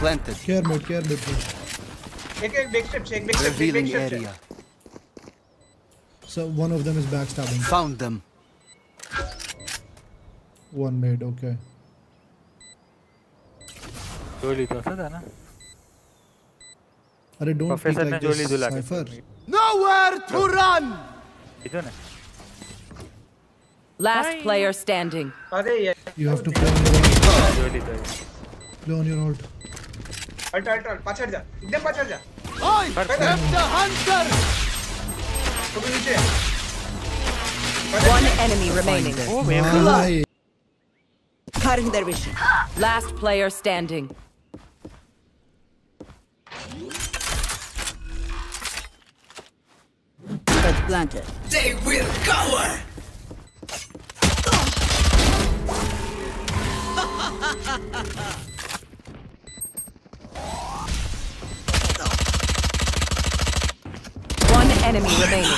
planted. Care mid. Take big shift. Revealing area. So one of them is backstabbing. Found them. One mid, okay. Joli to tha na. Arey don't Professor like Joli this, Cypher. Nowhere to run! Last player standing. You have to play on your ult. Ult. Pachad ja. I am the hunter! One enemy remaining. Oh, man. Cutting their vision. Last player standing. Planted. They will cover. One enemy remaining.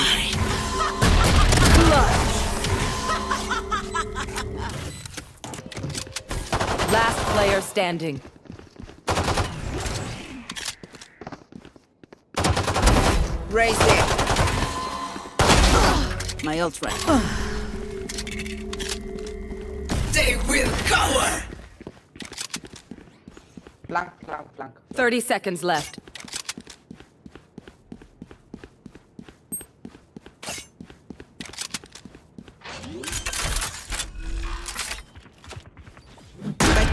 Last player standing. Raise it. My ult right. They will cover. Plank. 30 seconds left. Right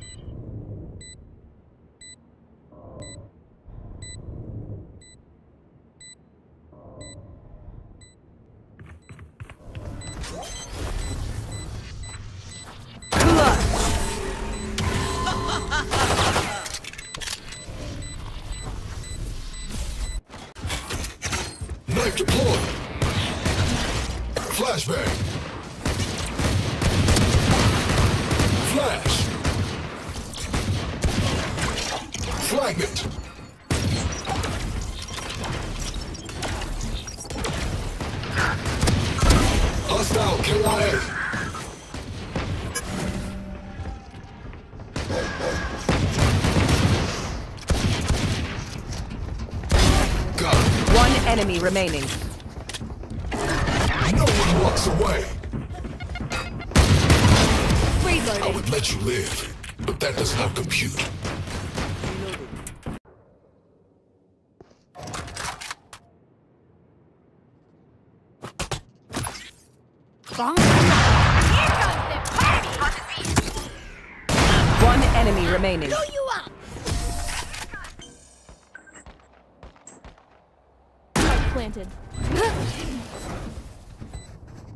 Night deploy. Flashbang. Flash. Fragment. Hostile kill on A. Got it. One enemy remaining. No one walks away. Reloading. I would let you live, but that does not compute. One enemy remaining. Blow you up. Planted.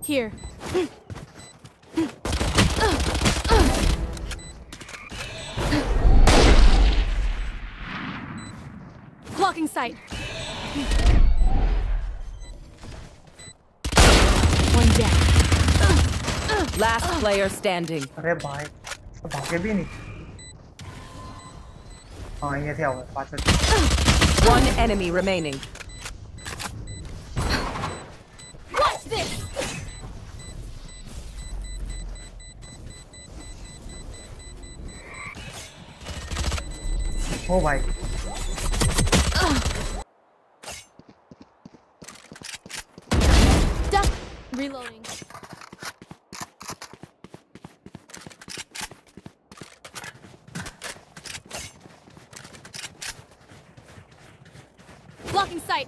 Here. Blocking sight. One down. Last player standing. अरे भाई, भागे भी नहीं। हाँ ये थे अब पाँच। One enemy remaining. What's this? Oh भाई। Duck. Reloading. Blocking sight.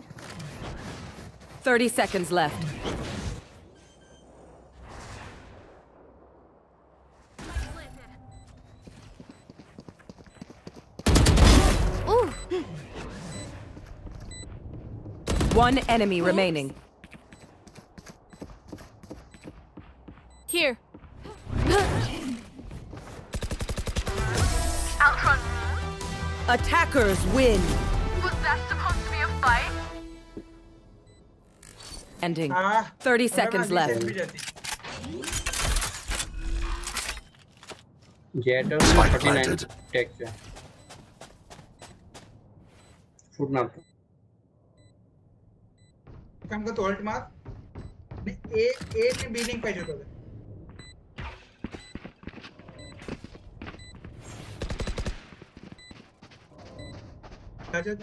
30 seconds left. Ooh. One enemy remaining. Here. Outrun. Attackers win. Was that supposed to be a fight? Ending. 30 seconds left. Get out. Spike planted. shoot now. Come to alt mark. A and B link page. Raja.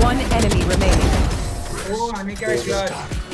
One enemy remaining. Oh, I'm a guy.